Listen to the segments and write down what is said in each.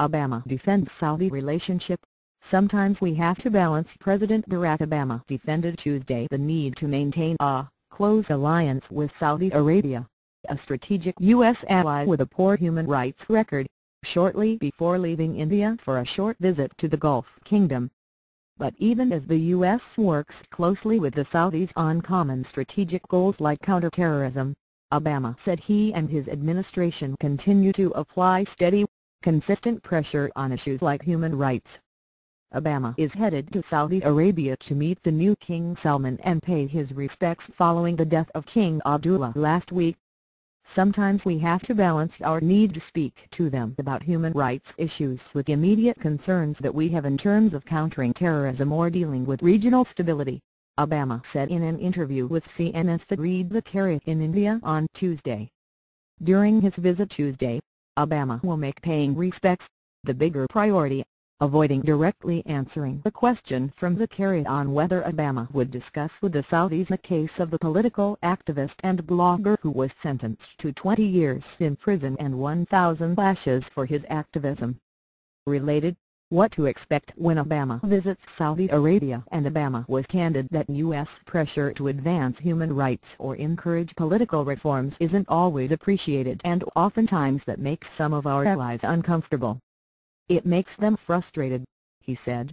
Obama defends Saudi relationship. Sometimes we have to balance. President Barack Obama defended Tuesday the need to maintain a close alliance with Saudi Arabia, a strategic U.S. ally with a poor human rights record, shortly before leaving India for a short visit to the Gulf Kingdom. But even as the U.S. works closely with the Saudis on common strategic goals like counterterrorism, Obama said he and his administration continue to apply steady, consistent pressure on issues like human rights. Obama is headed to Saudi Arabia to meet the new King Salman and pay his respects following the death of King Abdullah last week. Sometimes we have to balance our need to speak to them about human rights issues with immediate concerns that we have in terms of countering terrorism or dealing with regional stability, Obama said in an interview with CNN's Fareed Zakaria in India on Tuesday. During his visit Tuesday, Obama will make paying respects the bigger priority, avoiding directly answering the question from Zakaria on whether Obama would discuss with the Saudis the case of the political activist and blogger who was sentenced to 20 years in prison and 1,000 lashes for his activism. Related, what to expect when Obama visits Saudi Arabia, and Obama was candid that U.S. pressure to advance human rights or encourage political reforms isn't always appreciated, and oftentimes that makes some of our allies uncomfortable. It makes them frustrated, he said.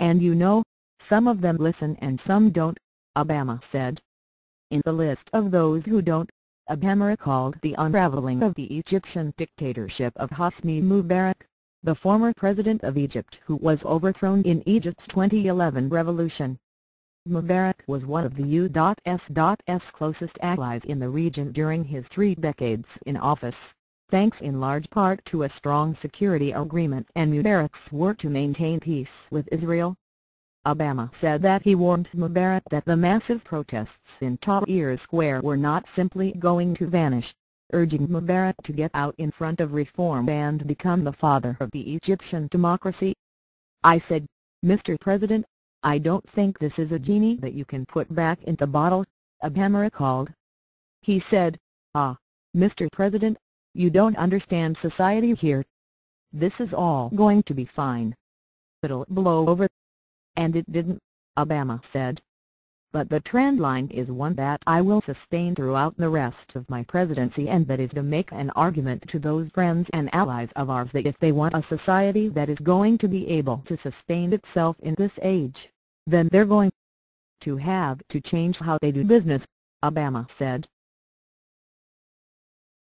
And you know, some of them listen and some don't, Obama said. In the list of those who don't, Obama recalled the unraveling of the Egyptian dictatorship of Hosni Mubarak, the former president of Egypt who was overthrown in Egypt's 2011 revolution. Mubarak was one of the U.S.'s closest allies in the region during his 3 decades in office, thanks in large part to a strong security agreement and Mubarak's work to maintain peace with Israel. Obama said that he warned Mubarak that the massive protests in Tahrir Square were not simply going to vanish, urging Mubarak to get out in front of reform and become the father of the Egyptian democracy. I said, Mr. President, I don't think this is a genie that you can put back in the bottle, Obama recalled. He said, Mr. President, you don't understand society here. This is all going to be fine. It'll blow over. And it didn't, Obama said. But the trend line is one that I will sustain throughout the rest of my presidency, and that is to make an argument to those friends and allies of ours that if they want a society that is going to be able to sustain itself in this age, then they're going to have to change how they do business, Obama said.